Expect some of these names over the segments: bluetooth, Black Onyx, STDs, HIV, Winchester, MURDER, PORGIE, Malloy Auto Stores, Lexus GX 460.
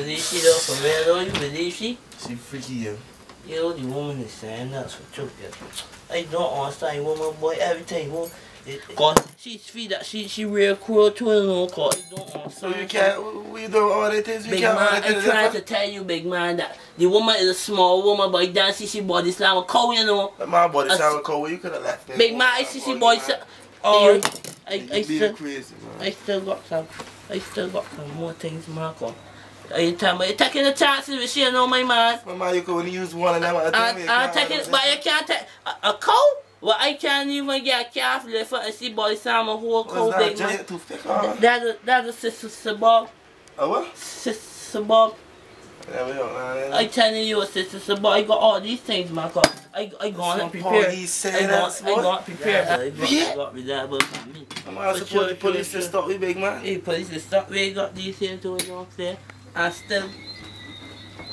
Believe you though, for real though, you believe she? She freaky, yo. You know, the woman is saying that's for truth, yo. I don't understand woman, boy, everything, woman. Cause she's feed that she real cruel to her own cause you don't understand. So you can't, we do all the things, we can't all the things. I'm trying to tell you, big man, that the woman is a small woman, but you don't see she body slam a cold, you know. My body slam a cold, you could have left that. Big man, I see she body slam. Oh, I still crazy, man. I still got some more things, man. You're taking the chances with shit, you know, my man. My man, you could only use one of them at a time. I'm taking, but you can't take a cold. Well, I can't even get a calf liver and see boy Sam a whole cold big man. That's a sister Sabog. A what? Sister Sabog. Yeah, we don't know that. I telling you a sister Sabog. I got all these things, my God. I gonna prepare. I gonna prepare. I got reliable for me. I'm also the police to stop me, big man. Hey, police to stop me. Got these here too, you know what I'm saying? I still.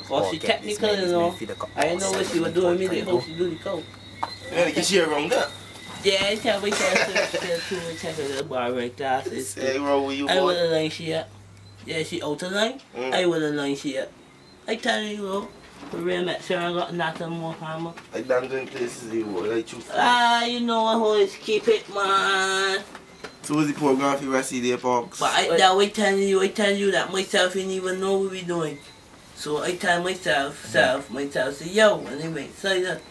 Cause she technical, you know. I didn't know what she was doing me. They hope she do the coke. Yeah, they get you wrong up. Yeah, it's time we can't too much check the bar right classes. Hey, wrong with you, boy. I wouldn't line she up. Yeah, she outer line. I wouldn't line she up. I tell you, bro. For real, make sure I got nothing more hammer. I done doing places you would like you. Ah, you know I always keep it, man. So what's the program for you see their box? But I tell you that myself didn't even know what we doing. So I tell myself say yo, and they went silent.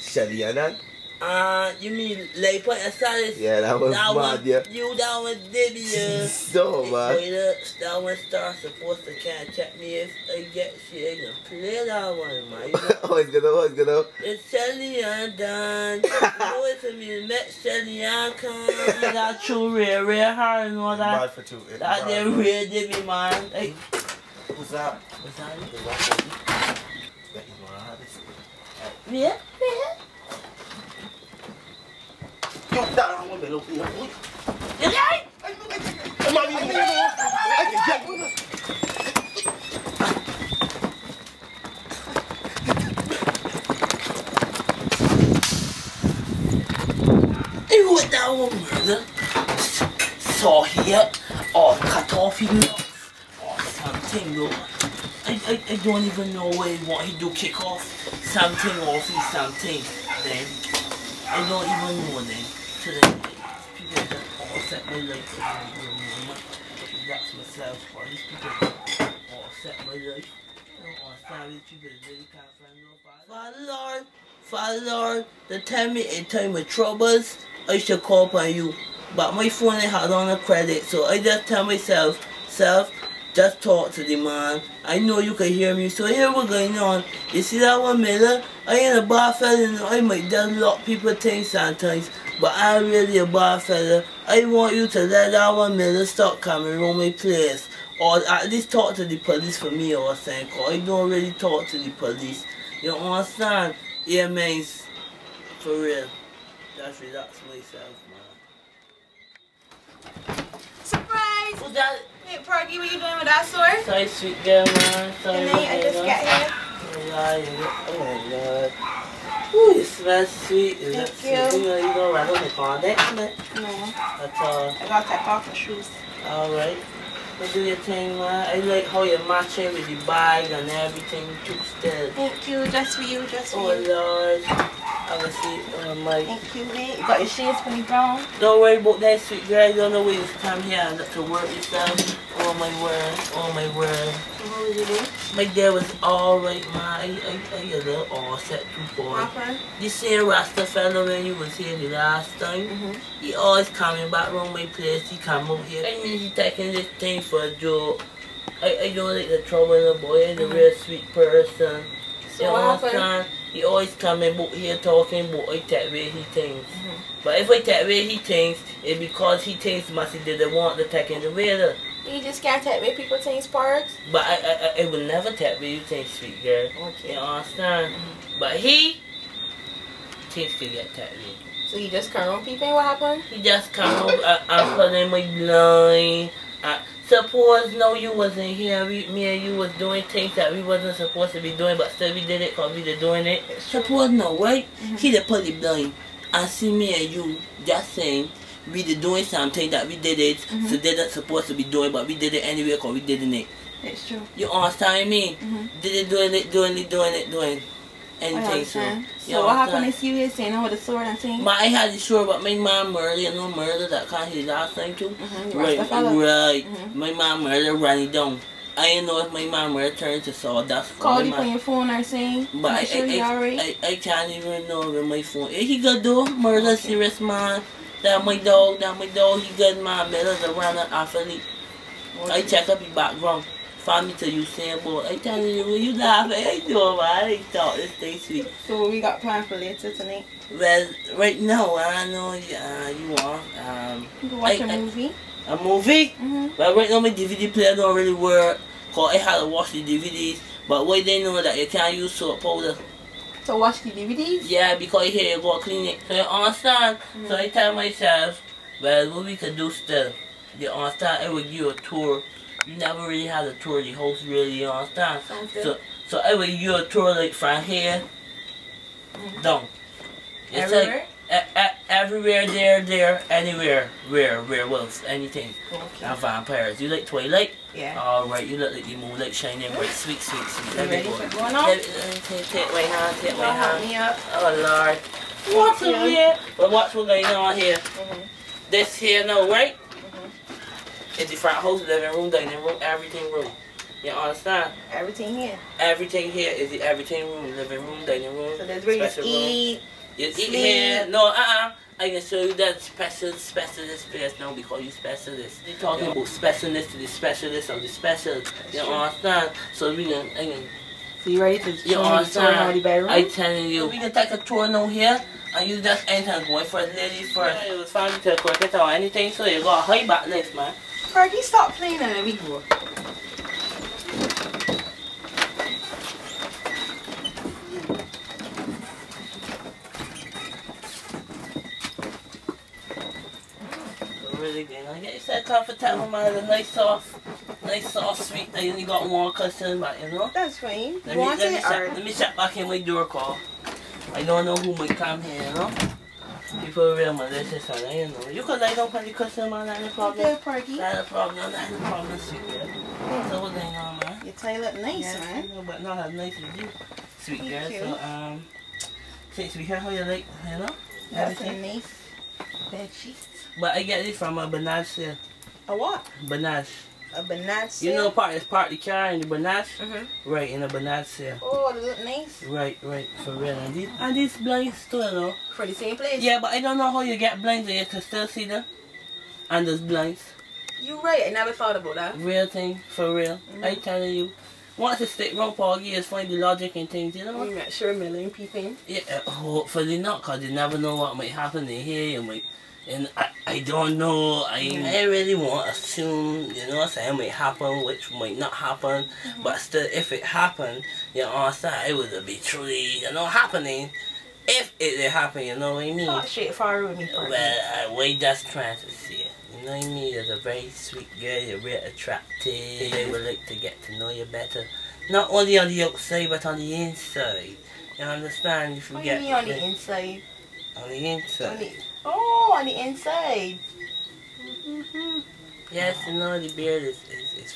Shaliana? You mean like what I saw this? Yeah, that was that mad, yeah. You, that was Dibby, yeah. So mad. That one star supposed to can't check me if I get shit. I'm gonna play that one, man. Oh, it's good. It's Shaliana done. No, it's a me. Met Shaliana come. That true real hard and all that. Bad for two. That damn real Dibby, man. Like, what's up? Yeah? You went down on murder. Saw here or cut off his mouth or something though. I don't even know what he do, kick off something off his something then. I don't even know then. So then people that all set my life at the moment. That's myself for these people all set my life. All set these people that really can't find no Father Lord, they tell me in time of troubles I should call upon you. But my phone I had on a credit, so I just tell myself, just talk to the man. I know you can hear me, so here we're going on. You see that one, Miller? I ain't a bad fella, and I might just lock people things sometimes, but I ain't really a bad fella. I want you to let that one, Miller, stop coming around my place, or at least talk to the police for me or something, cause I don't really talk to the police. You understand? Yeah, man, for real. Just relax myself, man. Surprise! Well, that hey, Porgie, what you doing with that sword? Sorry, sweet girl, man. Sorry, and then I just got here. Oh, my God. Ooh, it smells sweet. Thank you. You don't run on the contact, man? No. That's all. I got to take off my shoes. All right. Well, do your thing, man. I like how you're matching with the bag and everything. Too still. Thank you. Just for you. Just for you. Oh, Lord. I will see my... Thank you, mate. You got your shades for me, brown. Don't worry about that, sweet girl. You don't know where you come here and to work yourself. Oh my word. What was you doing? My dad was alright, man. I a little all set too far. Papa? You seen Rasta fella when you was here the last time? He always coming back around my place. He come up here. I mean, he taking this thing for a joke. I don't like the trouble in the boy. He's a real sweet person. So you understand? He always coming back here talking, but I take away his things. But if I take away his things, it's because his things must have didn't want to take it away though. You just can't tap with people things, Parks? But I would never tap with you things, sweet girl. Okay. You understand? But he things could get tapped with. So he just come on people, what happened? He just come on, I'm pulling my blind. Suppose no, you wasn't here. Me and you was doing things that we wasn't supposed to be doing, but still we did it because we were doing it. Suppose no, right? Mm-hmm. He the police blind. I see me and you just saying we did doing something that we did it, mm-hmm. so they not supposed to be doing, but we did it anyway because we didn't it. It's true. You understand me? Mm-hmm. Did it doing it. Anything, so what happened is you here saying with the sword and thing? My had the sword, but my mom murdered, you know, murder that kind of last thing too. Right. Mm-hmm. My mom murdered running down. I didn't know if my mom murdered turned to saw. That's called you on your phone or saying. But I can't even know with my phone. If he could do murder, serious man. That my dog. He got my medals around an athlete. Okay. I check up his background. Family to you saying, boy, I tell you, when you laugh, I know, but I ain't thought this thing sweet. So what we got planned for later tonight? Well, right now, I know you are. You can watch a movie. A movie? Mm-hmm. Well, right now my DVD player don't really work, because I had to watch the DVDs, but why they know that you can't use soap powder. So watch the DVDs? Yeah, because here you go clean it. So you understand? Mm-hmm. So I tell myself, well, what we can do still, you understand, I will give you a tour. You never really had a tour of the house, really, you understand? So every year, tour like from here, mm-hmm. down. It's everywhere? Like, everywhere, there, anywhere, werewolves, anything. Okay. And vampires. You like Twilight? Yeah. Alright, you look like the moonlight shining bright. Sweet. You ready for going on? Take my hand, help me up. Oh, Lord. What's in here? Well, what's going on here? Mm-hmm. This here now, right? It's the front house, living room, dining room, everything room. You understand? Everything here. Everything here is the everything room, living room, dining room. So that's where you eat. You eat here. No, I can show you that specialist place now because you specialist. You're talking about specialist to the specialist of the specialist. You understand? So we can, so you ready to show me the tour now in the bedroom? I telling you. So we can take a tour now here. And you just enter going for ladies first. Yeah, it was family to cricket or anything, so you got a high back lift, man. Porgie, stop playing and let me go. Really good. I get yourself comfortable, man. It's nice soft, sweet. I only got one cushion, but you know. That's fine. Let me check back in my door call. I don't know who might come here, you know. People are real malicious and I know. You could lie down on the cushion, man, that's a problem. Okay, Porgie. That's a problem, sweet. Yeah. So what's going on, man? Your tie look nice, man. No, but not as nice as you, sweet girl. So, since we hear how you like, you know? That's a nice bed sheet. But I get this from a Benage sale. A what? Benage. A Benage sale? You know, part the car in the Benage? Mm-hmm. Right, in a Benage sale. Oh, they look nice. Right, for real. And these blinds too, you know. For the same place? Yeah, but I don't know how you get blinds and you can still see them. And there's blinds. You're right, I never thought about that. Real thing, for real. Mm-hmm. I'm telling you. Once you stick around, Porgie, you'll find the logic and things, you know? You're not sure million people. Yeah, hopefully not, because you never know what might happen in here. And I don't know, I really won't assume, you know what I'm saying, it might happen, which might not happen, mm-hmm. but still, if it happened, you know what I'm saying, it would be truly, you know, happening, if it did happen, you know what I mean? Not straightforward with me, Porgie. Well, we're just trying to see it, you know what I mean? You're a very sweet girl, you're very attractive, I would like to get to know you better, not only on the outside, but on the inside, you understand? If you get, what do you mean on the inside? On the inside. On the inside. Mm-hmm. Yes, you know, the beard is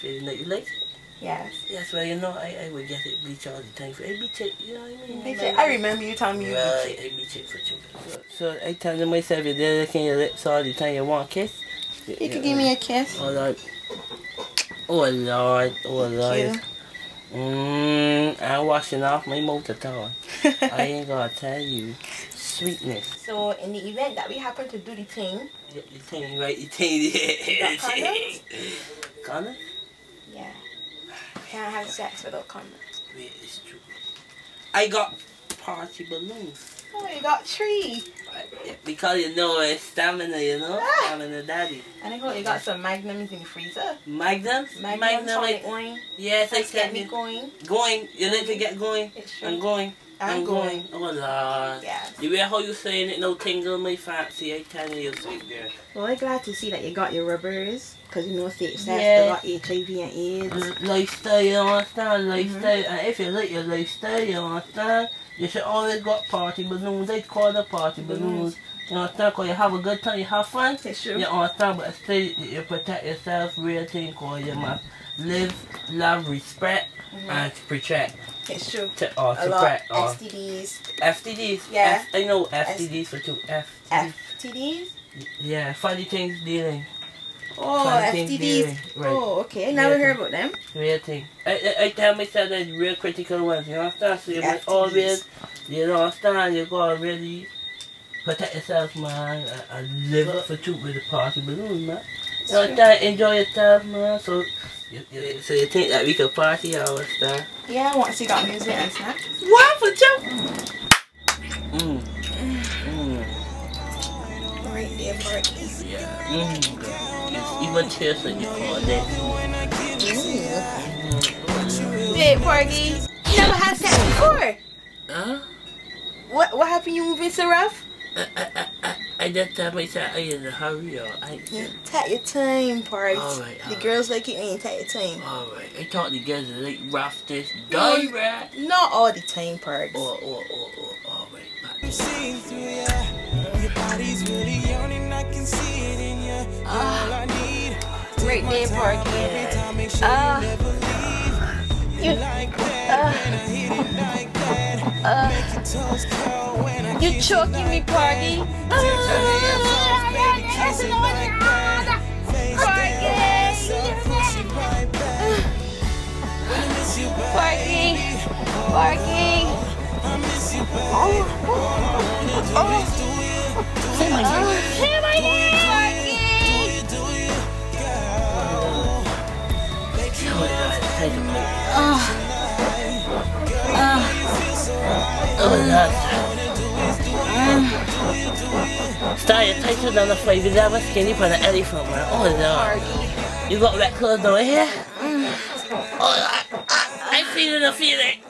really nice. You like it? Yes, well, you know, I would get it bleach all the time. I bleach it, you know what I mean? Bleach it. I remember you telling me you bleach it. I bleach it for children. So I tell them myself, you're there licking your lips all the time. You want a kiss? You can give me a kiss. Oh, Lord. Oh, Lord. I'm washing off my mouth at all. I ain't gonna tell you. Sweetness. So in the event that we happen to do the thing. Yeah, the thing, right? The thing. Yeah. Condoms? Yeah. You can't have sex without condoms. Yeah, it's true. I got party balloons. Oh, you got three. Yeah, because you know it's stamina, you know? Ah. Stamina daddy. And I hope you got some Magnums in the freezer. Magnums? Magnum. Yes, I said. Get me going. You need to get going. It's true. I'm going. I'm going. Oh, Lord. Yes. The way how you saying it no tingle my fancy. I tell you something there. Well, I'm glad to see that you got your rubbers. Because you know sex got HIV and AIDS. Lifestyle, you understand? Lifestyle. And if you like your lifestyle, you understand? You should always got party balloons. They call the party balloons. You understand? Because you have a good time, you have fun. It's true. You understand? But still, you protect yourself. Real thing, because you must live, love, respect. And to protect. It's true. To, a lot. STDs. FTDs. Yeah. I know FTDs for two. FTDs? Yeah, funny things dealing. Oh, funny FTDs. Right. Oh, okay. I never heard about them. Real thing. I tell myself that real critical ones, you understand? So you must always, you know, understand, you gotta really protect yourself, man. And live for two with the party balloon, man. You understand? Enjoy yourself, man. So you think that we could party all the time? Yeah, once you got music and stuff. What for jump? Right there, Porgie. Yeah. It's even chasing you all day. Hey, Porgie, you never had sex before. Huh? What happened? You moving so rough? I just tell myself I'm in a hurry or you take your time, Porgie. The girls like it when you take your time. Alright, I thought the girls like rough this die, right? Not all the time, Porgie. Alright, great day, Porgie. You choking me, Porgie. Porgie. Start your tighter down the front, you have a skinny for the elephant, man. Oh no. You got wet clothes over here? Oh, I'm feeling a feeling.